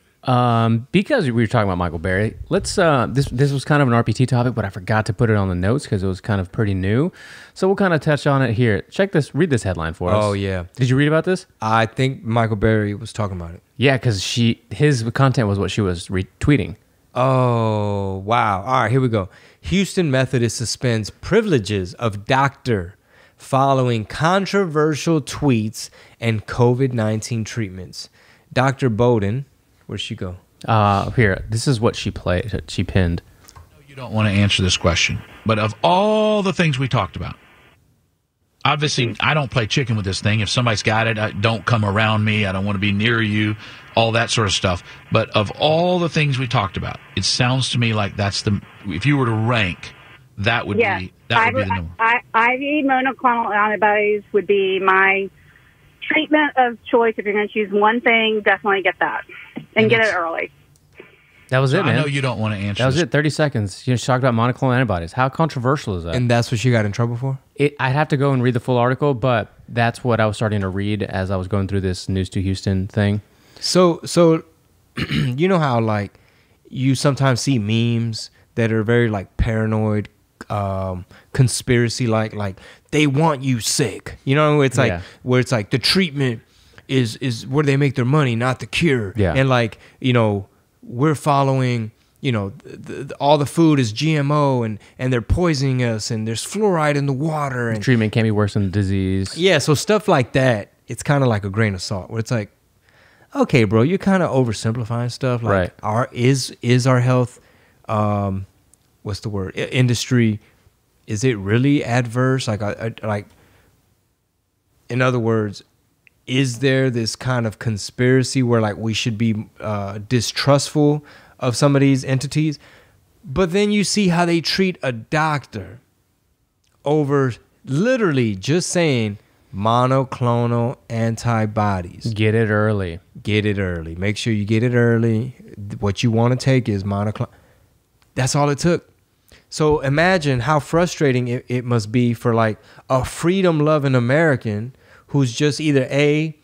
Because we were talking about Michael Berry, let's this was kind of an RPT topic, but I forgot to put it on the notes because it was kind of pretty new. So we'll kind of touch on it here. Check this, read this headline for us. Oh yeah, did you read about this? I think Michael Berry was talking about it. Yeah, because his content was what she was retweeting. Oh wow! All right, here we go. Houston Methodist suspends privileges of doctor following controversial tweets and COVID-19 treatments. Dr. Bowden. Where'd she go? Here. This is what she played. She pinned. You don't want to answer this question, but of all the things we talked about, obviously, I don't play chicken with this thing. If somebody's got it, don't come around me. I don't want to be near you, all that sort of stuff. But of all the things we talked about, it sounds to me like that's the, if you were to rank, that would be, that would be the number. IV monoclonal antibodies would be my treatment of choice. If you're going to choose one thing, definitely get that. And get it early. That was it, man. I know you don't want to answer. That was it, 30 seconds. You talked about monoclonal antibodies. How controversial is that? And that's what she got in trouble for? I'd have to go and read the full article, but that's what I was starting to read as I was going through this News to Houston thing. So you know how, like, you sometimes see memes that are very, like, paranoid, conspiracy-like, like, they want you sick. You know, it's like, where it's like the treatment is where they make their money, not the cure. Yeah. And like, you know, we're following, you know, all the food is GMO and they're poisoning us and there's fluoride in the water. And the treatment can't be worse than the disease. Yeah, so stuff like that, it's kind of like a grain of salt where it's like, okay, bro, you're kind of oversimplifying stuff. Like right. Is our health, what's the word, industry, is it really adverse? Like, in other words, is there this kind of conspiracy where like we should be distrustful of some of these entities? But then you see how they treat a doctor over literally just saying monoclonal antibodies. Get it early. Get it early. Make sure you get it early. What you want to take is monoclonal. That's all it took. So imagine how frustrating it must be for like a freedom-loving American who's just either A,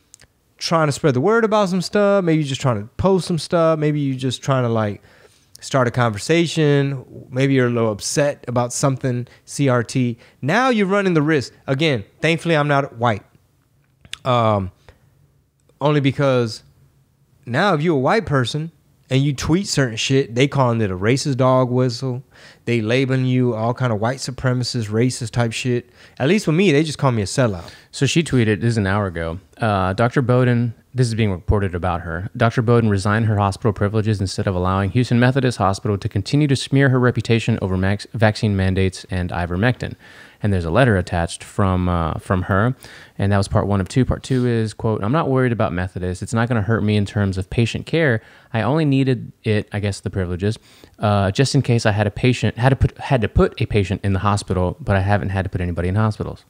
trying to spread the word about some stuff, maybe you're just trying to post some stuff, maybe you're just trying to like start a conversation, maybe you're a little upset about something, CRT. Now you're running the risk. Again, thankfully I'm not white. Only because now if you're a white person and you tweet certain shit, they calling it a racist dog whistle. They labeling you all kind of white supremacist, racist type shit. At least with me, they just call me a sellout. So she tweeted, this is an hour ago, Dr. Bowden, this is being reported about her, Dr. Bowden resigned her hospital privileges instead of allowing Houston Methodist Hospital to continue to smear her reputation over vaccine mandates and ivermectin. And there's a letter attached from her, and that was part one of two. Part two is, quote, I'm not worried about Methodist. It's not going to hurt me in terms of patient care. I only needed it, I guess the privileges, just in case I had a patient, had to put a patient in the hospital, but I haven't had to put anybody in hospitals.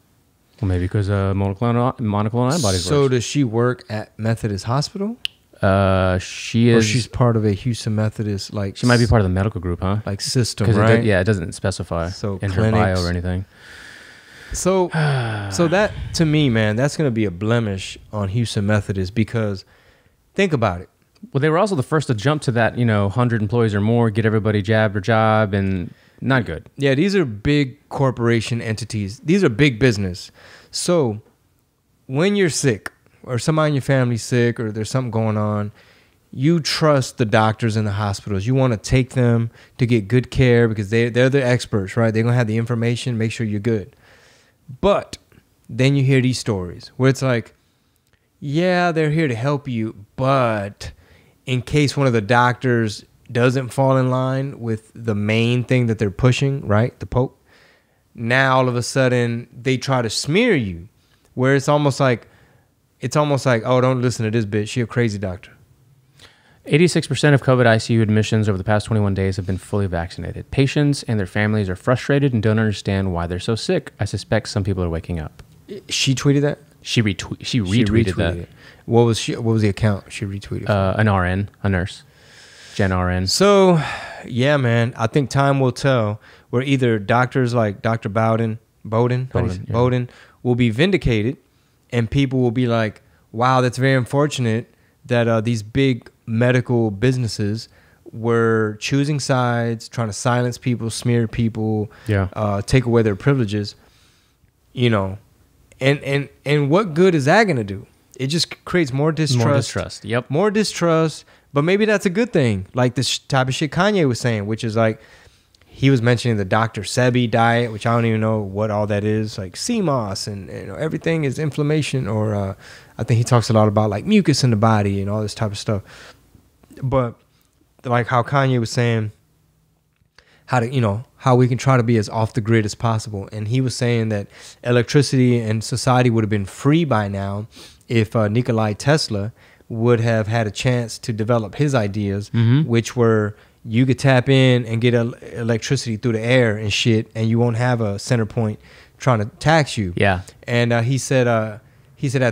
Well, maybe because monoclonal antibodies. So does she work at Methodist Hospital? She is. Or she's part of a Houston Methodist, like. She might be part of the medical group, huh? Like system, right? It, yeah, it doesn't specify in her bio or anything. So, so that, to me, man, that's going to be a blemish on Houston Methodist because think about it. Well, they were also the first to jump to that, you know, 100 employees or more, get everybody jabbed or job, and not good. Yeah, these are big corporation entities. These are big business. So when you're sick or somebody in your family's sick or there's something going on, you trust the doctors in the hospitals. You want to take them to get good care because they're the experts, right? They're going to have the information, make sure you're good. But then you hear these stories where it's like, yeah, they're here to help you, but in case one of the doctors doesn't fall in line with the main thing that they're pushing, right, the Pope, now all of a sudden they try to smear you, where it's almost like, oh, don't listen to this bitch, she's a crazy doctor. 86% of COVID ICU admissions over the past 21 days have been fully vaccinated. Patients and their families are frustrated and don't understand why they're so sick. I suspect some people are waking up. She tweeted that? She retweeted that. It. What was the account she retweeted? An RN, a nurse, Gen RN. So, yeah, man, I think time will tell where either doctors like Dr. Bowden will be vindicated and people will be like, wow, that's very unfortunate that these big medical businesses were choosing sides, trying to silence people, smear people, yeah, take away their privileges, you know, and what good is that going to do? It just creates more distrust, yep, more distrust. But maybe that's a good thing, like this type of shit Kanye was saying, which is like he was mentioning the Dr. Sebi diet, which I don't even know what all that is, like CMOS and everything is inflammation, or I think he talks a lot about like mucus in the body and all this type of stuff. But like how Kanye was saying how to, you know, how we can try to be as off the grid as possible. And he was saying that electricity and society would have been free by now if Nikolai Tesla would have had a chance to develop his ideas, mm-hmm, which were you could tap in and get electricity through the air and shit, and you won't have a center point trying to tax you. Yeah. And he said at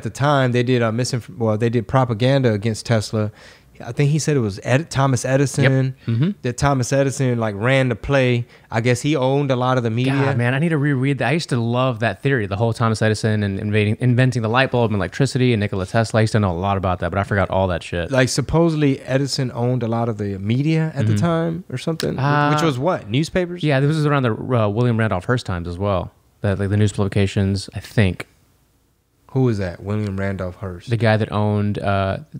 the time they did they did propaganda against Tesla. I think he said it was Thomas Edison, yep, mm-hmm, that Thomas Edison like ran the play. I guess he owned a lot of the media. God, man, I need to reread that. I used to love that theory, the whole Thomas Edison and inventing the light bulb and electricity, and Nikola Tesla. I used to know a lot about that, but I forgot all that shit. Like supposedly Edison owned a lot of the media at, mm-hmm, the time or something, which was what? Newspapers? Yeah, this was around the William Randolph Hearst times as well, that, like the news publications, I think. Who was that? William Randolph Hearst. The guy that owned,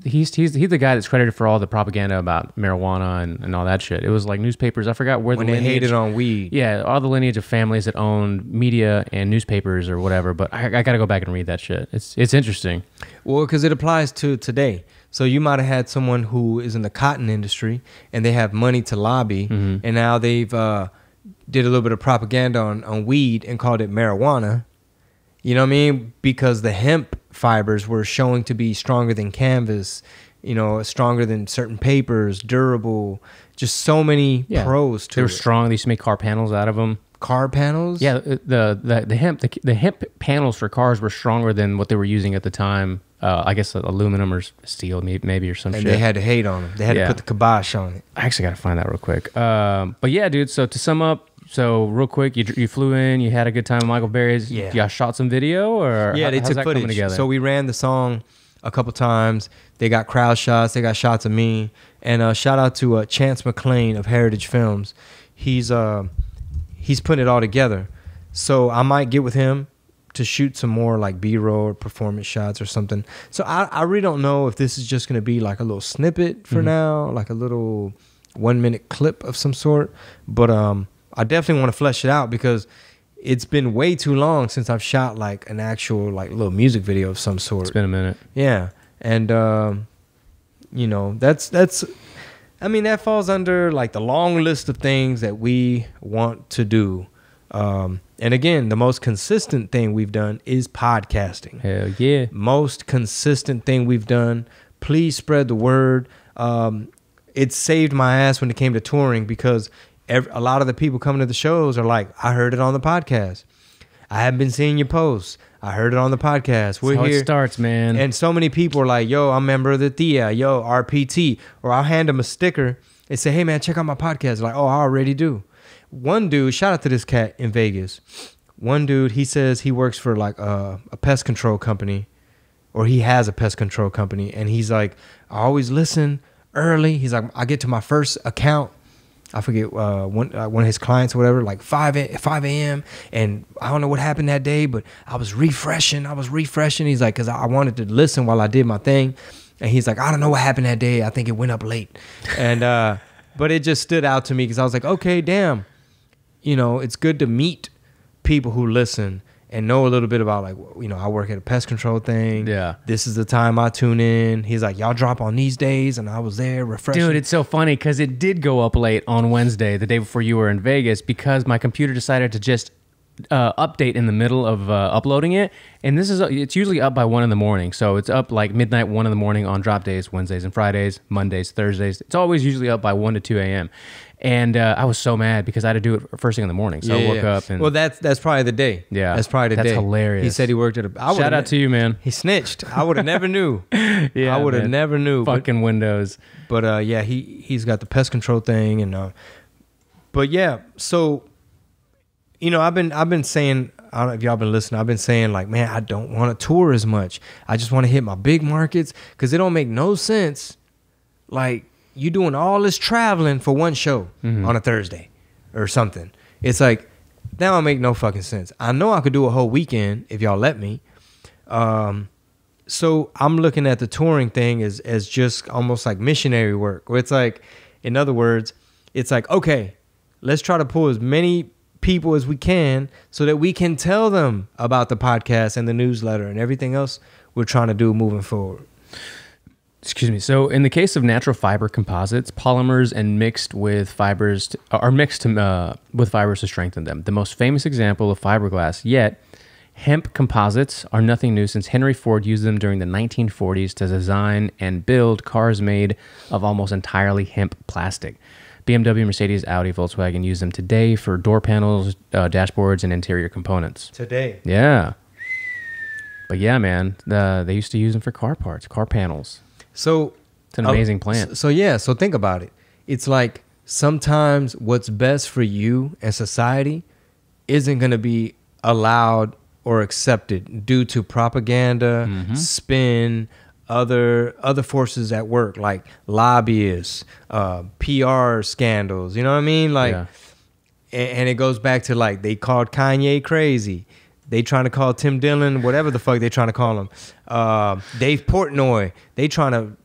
he's the guy that's credited for all the propaganda about marijuana and all that shit. It was like newspapers. I forgot where the lineage. When they hated on weed. Yeah, all the lineage of families that owned media and newspapers or whatever. But I got to go back and read that shit. It's interesting. Well, because it applies to today. So you might have had someone who is in the cotton industry and they have money to lobby. Mm-hmm. And now they've did a little bit of propaganda on weed and called it marijuana. You know what I mean? Because the hemp fibers were showing to be stronger than canvas, you know, stronger than certain papers, durable, just so many, yeah, pros to it. They were strong. They used to make car panels out of them. Car panels? Yeah, the hemp panels for cars were stronger than what they were using at the time. I guess aluminum or steel maybe or some shit. And they had to hate on them. They had, yeah, to put the kibosh on it. I actually got to find that real quick. But yeah, dude, so to sum up, so real quick, you flew in, you had a good time with Michael Berry's. Yeah. Y'all shot some video, or yeah, they took footage. So we ran the song a couple times. They got crowd shots. They got shots of me. And shout out to Chance McLean of Heritage Films. He's putting it all together. So I might get with him to shoot some more like B-roll or performance shots or something. So I really don't know if this is just going to be like a little snippet for now, like a little 1-minute clip of some sort. But I definitely want to flesh it out because it's been way too long since I've shot like an actual like little music video of some sort. It's been a minute. Yeah. And, you know, that's, I mean, that falls under like the long list of things that we want to do. And again, the most consistent thing we've done is podcasting. Hell yeah. Most consistent thing we've done. Please spread the word. It saved my ass when it came to touring because a lot of the people coming to the shows are like, I heard it on the podcast. I haven't been seeing your posts. I heard it on the podcast. We're here. It starts, man. And so many people are like, yo, I'm a member of the Thea. Yo, RPT. Or I'll hand them a sticker and say, hey, man, check out my podcast. Like, oh, I already do. One dude, shout out to this cat in Vegas. One dude, he says he works for like a pest control company, or he has a pest control company. And he's like, I always listen early. He's like, I get to my first account. I forget one of his clients or whatever, like 5 a.m. And I don't know what happened that day, but I was refreshing. He's like, because I wanted to listen while I did my thing. And he's like, I don't know what happened that day. I think it went up late. And but it just stood out to me because I was like, okay, damn. You know, it's good to meet people who listen and know a little bit about, like, you know, I work at a pest control thing. Yeah. This is the time I tune in. He's like, y'all drop on these days, and I was there refreshing. Dude, it's so funny because it did go up late on Wednesday, the day before you were in Vegas, because my computer decided to just update in the middle of uploading it. And this is, it's usually up by 1 in the morning. So it's up like midnight, 1 in the morning on drop days, Wednesdays and Fridays, Mondays, Thursdays. It's always usually up by 1 to 2 a.m. And I was so mad because I had to do it first thing in the morning. So yeah, I woke up. And well, that's probably the day. Yeah. That's probably the day. That's hilarious. He said he worked at a... Shout out to you, man. He snitched. I would have never knew. Yeah, I would have never knew. Fucking Windows. But yeah, he's got the pest control thing. And but yeah, so, you know, I've been saying, I don't know if y'all been listening, I've been saying like, man, I don't want to tour as much. I just want to hit my big markets because it don't make no sense. Like, you doing all this traveling for one show on a Thursday or something. It's like, that don't make no fucking sense. I know I could do a whole weekend if y'all let me. So I'm looking at the touring thing as just almost like missionary work. Where it's like, in other words, it's like, okay, let's try to pull as many people as we can so that we can tell them about the podcast and the newsletter and everything else we're trying to do moving forward. Excuse me. So in the case of natural fiber composites, polymers and mixed with fibers with fibers to strengthen them. The most famous example of fiberglass yet, hemp composites are nothing new since Henry Ford used them during the 1940s to design and build cars made of almost entirely hemp plastic. BMW, Mercedes, Audi, Volkswagen use them today for door panels, dashboards, and interior components. Today. Yeah. But yeah, man, they used to use them for car parts, car panels. So it's an amazing plant. So yeah, so think about it. It's like sometimes what's best for you and society isn't going to be allowed or accepted due to propaganda, spin, other forces at work, like lobbyists, PR scandals, you know what I mean? Like, yeah. And it goes back to like, they called Kanye crazy. They trying to call Tim Dillon, whatever the fuck they trying to call him. Dave Portnoy, they trying to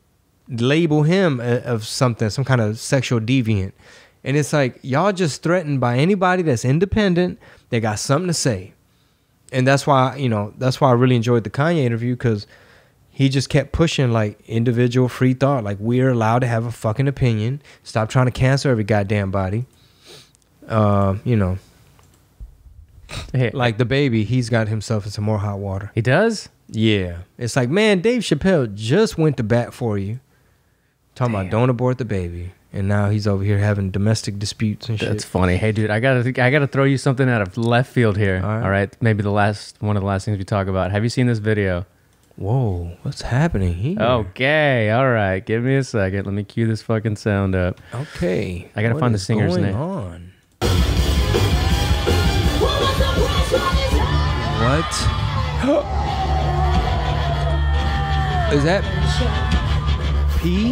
label him of something, some kind of sexual deviant. And it's like, y'all just threatened by anybody that's independent, they got something to say. And that's why, you know, that's why I really enjoyed the Kanye interview, because he just kept pushing like individual free thought. Like, we're allowed to have a fucking opinion. Stop trying to cancel every goddamn body. You know. Hey. Like the baby, he's got himself in some more hot water. He does? Yeah. It's like, man, Dave Chappelle just went to bat for you. Talking about don't abort the baby. And now he's over here having domestic disputes and shit. That's funny. Hey, dude, I gotta throw you something out of left field here. All right. All right. Maybe the last one of the last things we talk about. Have you seen this video? Whoa, what's happening here? Okay, all right. Give me a second. Let me cue this fucking sound up. Okay. I gotta find the singer's name. On? What? Is that P?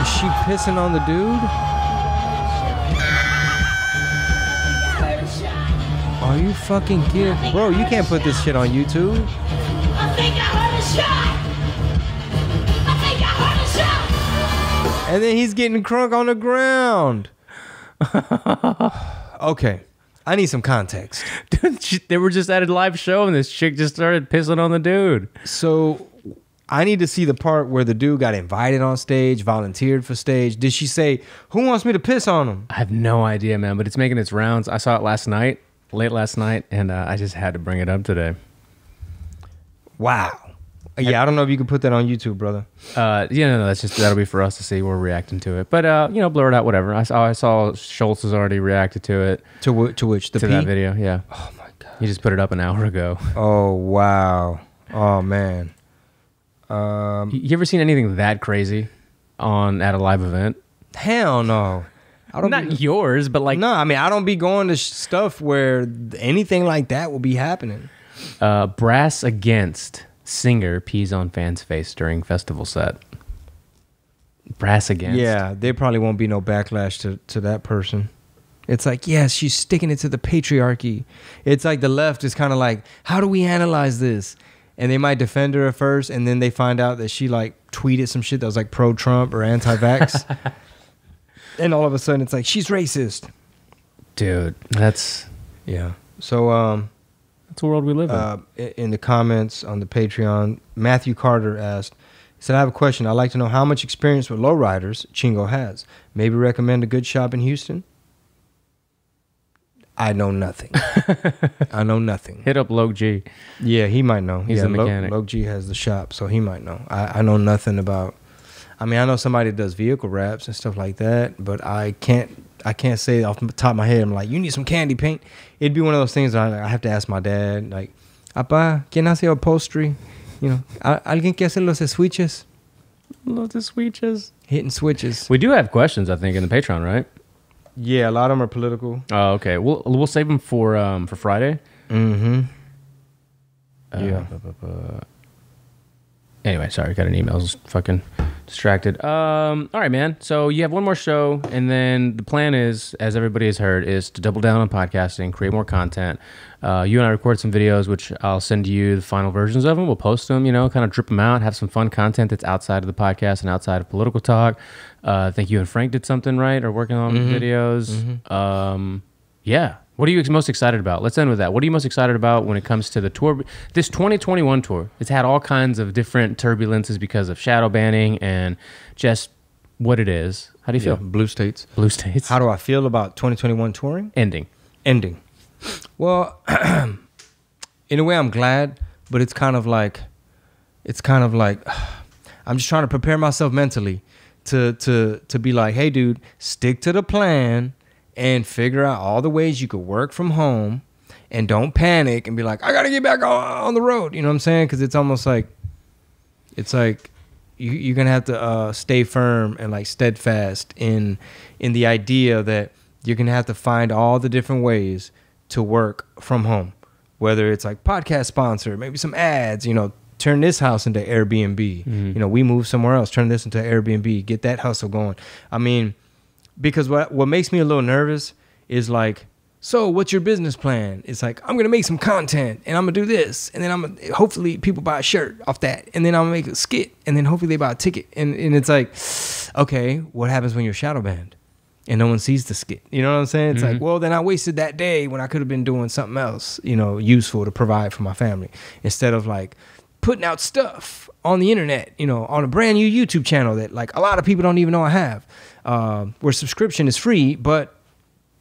Is she pissing on the dude? Are you fucking kidding? Bro, you can't put this shit on YouTube. I think I heard a shot. I think I heard a shot. And then he's getting crunk on the ground. Okay. I need some context. They were just at a live show and this chick just started pissing on the dude. So I need to see the part where the dude got invited on stage, volunteered for stage. Did she say, who wants me to piss on him? I have no idea, man, but it's making its rounds. I saw it last night, late last night, and I just had to bring it up today. Wow. Yeah, I don't know if you can put that on YouTube, brother. Yeah, no, that's just, that'll be for us to see. We're reacting to it, but you know, blur it out, whatever. I saw Schultz has already reacted to it. To which to that video, yeah. Oh my god, he just put it up an hour ago. Oh wow, oh man. You ever seen anything that crazy at a live event? Hell no. I don't Not be, yours, but like no. I mean, I don't be going to stuff where anything like that will be happening. Brass against. Singer pees on fan's face during festival set. Brass against. Yeah, there probably won't be no backlash to that person. It's like, yeah, she's sticking it to the patriarchy. It's like the left is kind of like, how do we analyze this? And they might defend her at first, and then they find out that she like tweeted some shit that was like pro-Trump or anti-vax. And all of a sudden it's like, she's racist. Dude, that's... Yeah. So, that's the world we live in. In the comments on the Patreon, Matthew Carter asked, he said, I have a question. I'd like to know how much experience with lowriders Chingo has. Maybe recommend a good shop in Houston? I know nothing. I know nothing. Hit up Log G. Yeah, he might know. He's a mechanic. Log G has the shop, so he might know. I know nothing about... I mean, I know somebody that does vehicle wraps and stuff like that, but I can't say off the top of my head, I'm like, you need some candy paint. It'd be one of those things that I have to ask my dad, like, Apa, ¿quién hace upholstery? You know, ¿alguien que hace los switches? Los switches. Hitting switches. We do have questions, I think, in the Patreon, right? Yeah, a lot of them are political. Oh, okay. We'll save them for Friday. Mm-hmm. Yeah. Anyway, sorry, got an email. I was fucking distracted. All right, man. So you have one more show, and then the plan is, as everybody has heard, is to double down on podcasting, create more content. You and I record some videos, which I'll send you the final versions of them. We'll post them, you know, kind of drip them out, have some fun content that's outside of the podcast and outside of political talk. I think you and Frank did something, right? Or working on videos. Mm-hmm. Yeah. What are you most excited about? Let's end with that. What are you most excited about when it comes to the tour? This 2021 tour, it's had all kinds of different turbulences because of shadow banning and just what it is. How do you feel? Blue states. Blue states. How do I feel about 2021 touring? Ending. Well, in a way I'm glad, but it's kind of like, I'm just trying to prepare myself mentally to be like, hey dude, stick to the plan. And figure out all the ways you could work from home and don't panic and be like, I got to get back on the road. You know what I'm saying? Because it's almost like, you're going to have to stay firm and like steadfast in the idea that you're going to have to find all the different ways to work from home. Whether it's like podcast sponsor, maybe some ads, you know, turn this house into Airbnb. Mm-hmm. You know, we move somewhere else, turn this into Airbnb, get that hustle going. I mean... Because what makes me a little nervous is like, so what's your business plan? It's like, I'm going to make some content and I'm going to do this. And then I'm going to, hopefully people buy a shirt off that. And then I'm going to make a skit. And then hopefully they buy a ticket. And it's like, okay, what happens when you're shadow banned and no one sees the skit? You know what I'm saying? It's like, well, then I wasted that day when I could have been doing something else, you know, useful to provide for my family. Instead of like putting out stuff on the internet, you know, on a brand new YouTube channel that like a lot of people don't even know I have. Where subscription is free, but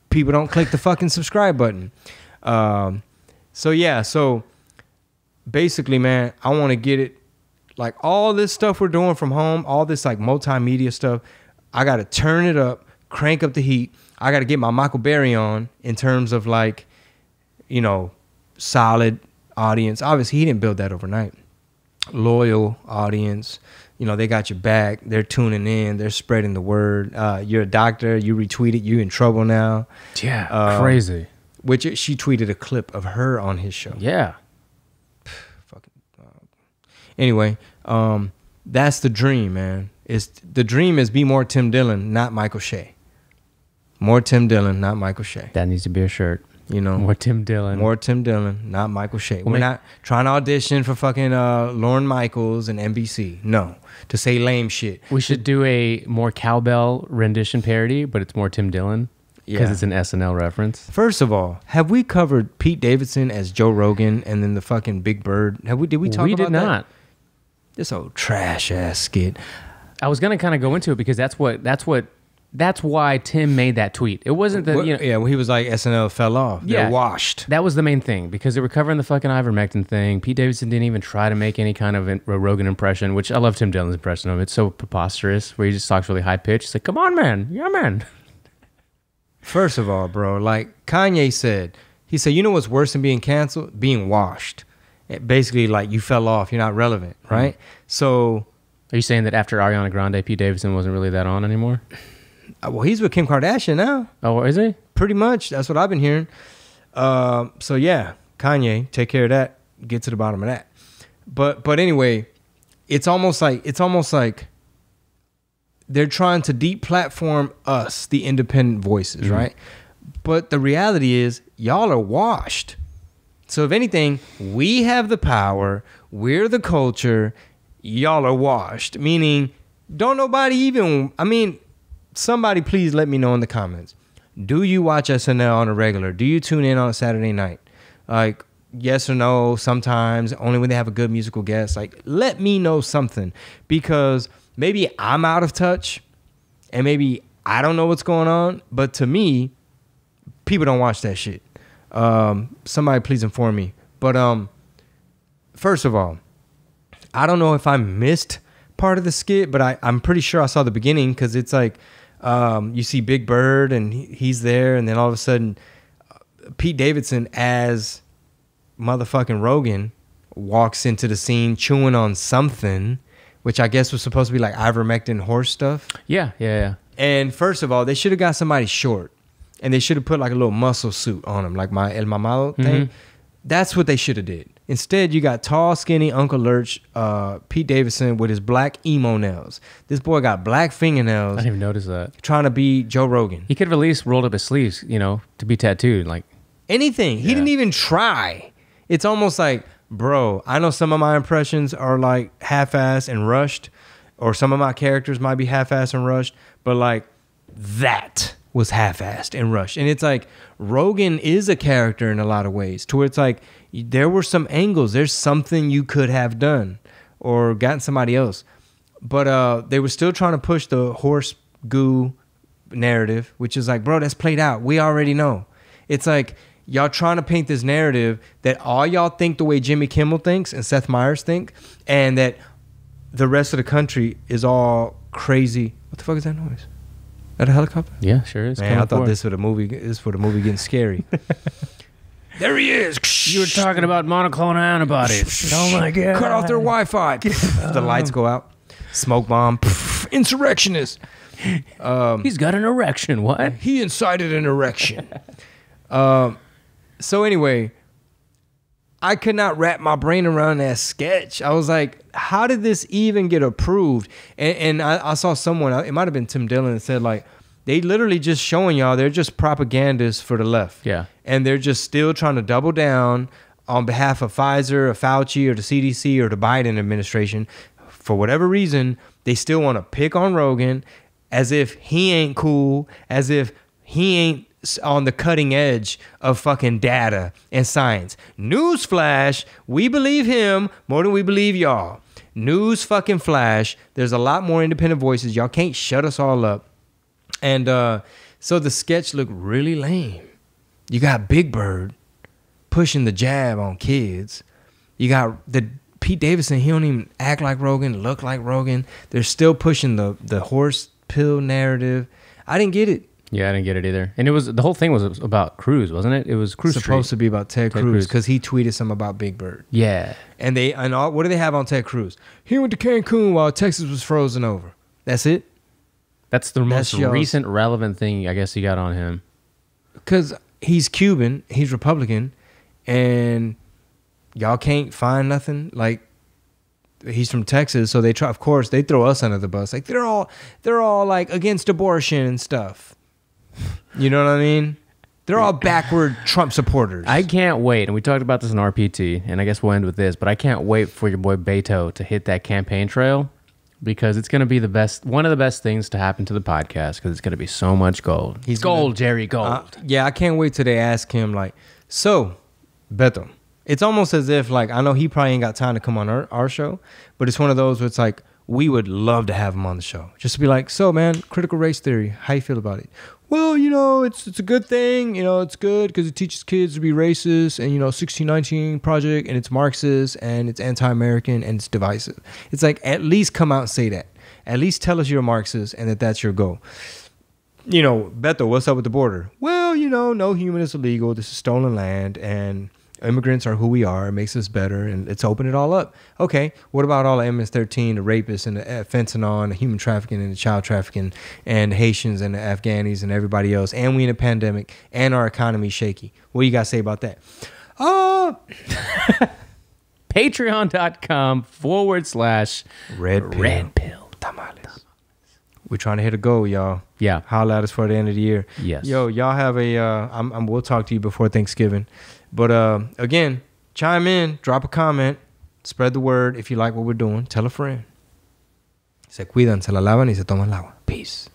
people don't click the fucking subscribe button. So basically, man, I want to get it like all this stuff we're doing from home, all this like multimedia stuff. I got to turn it up, crank up the heat. I got to get my Michael Berry on in terms of like, you know, solid audience. Obviously, he didn't build that overnight. Loyal audience. You know, they got your back. They're tuning in. They're spreading the word. You're a doctor. You retweet it. You're in trouble now. Yeah, crazy. Which she tweeted a clip of her on his show. Yeah. Fucking dog. Anyway, that's the dream, man. The dream is be more Tim Dillon, not Michael Che. More Tim Dillon, not Michael Che. That needs to be a shirt. You know, more Tim Dillon. More Tim Dillon, not Michael Che. We're not trying to audition for fucking Lorne Michaels and NBC. No, to say lame shit. We should do a more cowbell rendition parody, but it's more Tim Dillon because it's an SNL reference. First of all, have we covered Pete Davidson as Joe Rogan and then the fucking Big Bird? Have we? Did we talk about that? We did not. This old trash ass skit. I was gonna kind of go into it because that's why Tim made that tweet. It wasn't that, you know. Yeah, well, he was like, SNL fell off. Yeah. They're washed. That was the main thing, because they were covering the fucking ivermectin thing. Pete Davidson didn't even try to make any kind of a Rogan impression, which I love Tim Dillon's impression of. It's so preposterous, where he just talks really high-pitched. It's like, come on, man. Yeah, man. First of all, bro, like Kanye said, he said, you know what's worse than being canceled? Being washed. It basically, like, you fell off. You're not relevant, right? So... Are you saying that after Ariana Grande, Pete Davidson wasn't really that on anymore? Well, he's with Kim Kardashian now. Oh, is he? Pretty much. That's what I've been hearing. So yeah, Kanye, take care of that. Get to the bottom of that. But anyway, it's almost like they're trying to de-platform us, the independent voices, right? But the reality is, y'all are washed. So if anything, we have the power. We're the culture. Y'all are washed. Meaning, don't nobody even. I mean. Somebody please let me know in the comments. Do you watch SNL on a regular? Do you tune in on a Saturday night? Like, yes or no, sometimes, only when they have a good musical guest. Like, let me know something, because maybe I'm out of touch and maybe I don't know what's going on. But to me, people don't watch that shit. Somebody please inform me. But first of all, I don't know if I missed part of the skit, but I'm pretty sure I saw the beginning, because it's like... you see Big Bird and he's there, and then all of a sudden Pete Davidson as motherfucking Rogan walks into the scene chewing on something, which I guess was supposed to be like ivermectin horse stuff. Yeah. And first of all, they should have got somebody short, and they should have put like a little muscle suit on him, like my El Mamado thing. That's what they should have did. Instead, you got tall, skinny Uncle Lurch, Pete Davidson, with his black emo nails. This boy got black fingernails. I didn't even notice that. Trying to be Joe Rogan. He could have at least rolled up his sleeves, you know, to be tattooed. Like anything. Yeah. He didn't even try. It's almost like, bro, I know some of my impressions are like half-assed and rushed, or some of my characters might be half-assed and rushed, but like that was half-assed and rushed. And it's like, Rogan is a character in a lot of ways, to where it's like, there were some angles. There's something you could have done or gotten somebody else. But they were still trying to push the horse goo narrative, which is like, bro, that's played out. We already know. It's like y'all trying to paint this narrative that all y'all think the way Jimmy Kimmel thinks and Seth Meyers think, and that the rest of the country is all crazy. What the fuck is that noise? Is that a helicopter? Yeah, sure is. Man, I thought this was a movie. This for the movie getting scary. There he is. You were talking about monoclonal antibodies. Oh, my God. Cut off their Wi-Fi. The lights go out. Smoke bomb. Insurrectionist. He's got an erection. What? He incited an erection. So anyway, I could not wrap my brain around that sketch. I was like, how did this even get approved? And I saw someone, it might have been Tim Dillon, that said like, they literally just showing y'all, they're just propagandists for the left. Yeah. And they're just still trying to double down on behalf of Pfizer or Fauci or the CDC or the Biden administration. For whatever reason, they still want to pick on Rogan as if he ain't cool, as if he ain't on the cutting edge of fucking data and science. Newsflash, we believe him more than we believe y'all. News fucking flash. There's a lot more independent voices. Y'all can't shut us all up. And so the sketch looked really lame. You got Big Bird pushing the jab on kids. You got the Pete Davidson. He don't even act like Rogan, look like Rogan. They're still pushing the horse pill narrative. I didn't get it. Yeah, I didn't get it either. And it was, the whole thing was about Cruz, wasn't it? It was Cruz supposed to be about Ted Cruz, because he tweeted something about Big Bird. Yeah. And what do they have on Ted Cruz? He went to Cancun while Texas was frozen over. That's it. That's the most recent relevant thing, I guess, he got on him. Because he's Cuban, he's Republican, and y'all can't find nothing. Like, he's from Texas, so they try. Of course, they throw us under the bus. Like, they're all like against abortion and stuff. You know what I mean? They're all backward Trump supporters. I can't wait. And we talked about this in RPT, and I guess we'll end with this, but I can't wait for your boy Beto to hit that campaign trail, because it's going to be the best, one of the best things to happen to the podcast, because it's going to be so much gold. He's gold, Jerry, gold. Yeah, I can't wait till they ask him, like, so, Beto, it's almost as if, like, I know he probably ain't got time to come on our show, but it's one of those where it's like, we would love to have him on the show. Just to be like, so, man, critical race theory, how you feel about it? Well, you know, it's a good thing. You know, it's good because it teaches kids to be racist, and, you know, 1619 Project, and it's Marxist, and it's anti-American, and it's divisive. It's like, at least come out and say that. At least tell us you're a Marxist and that that's your goal. You know, Beto, what's up with the border? Well, you know, no human is illegal. This is stolen land, and immigrants are who we are. It makes us better, and let's open it all up. Okay, what about all the MS-13, the rapists, and the fentanyl, and the human trafficking, and the child trafficking, and the Haitians, and the Afghanis, and everybody else, and we in a pandemic, and our economy shaky? What do you guys say about that? Patreon.com/Red Pill Tamales. We're trying to hit a goal, y'all. Yeah. Holla at us for the end of the year. Yes. Yo, y'all have a, we'll talk to you before Thanksgiving. But again, chime in, drop a comment, spread the word. If you like what we're doing, tell a friend. Se cuidan, se la lavan y se toman el agua. Peace.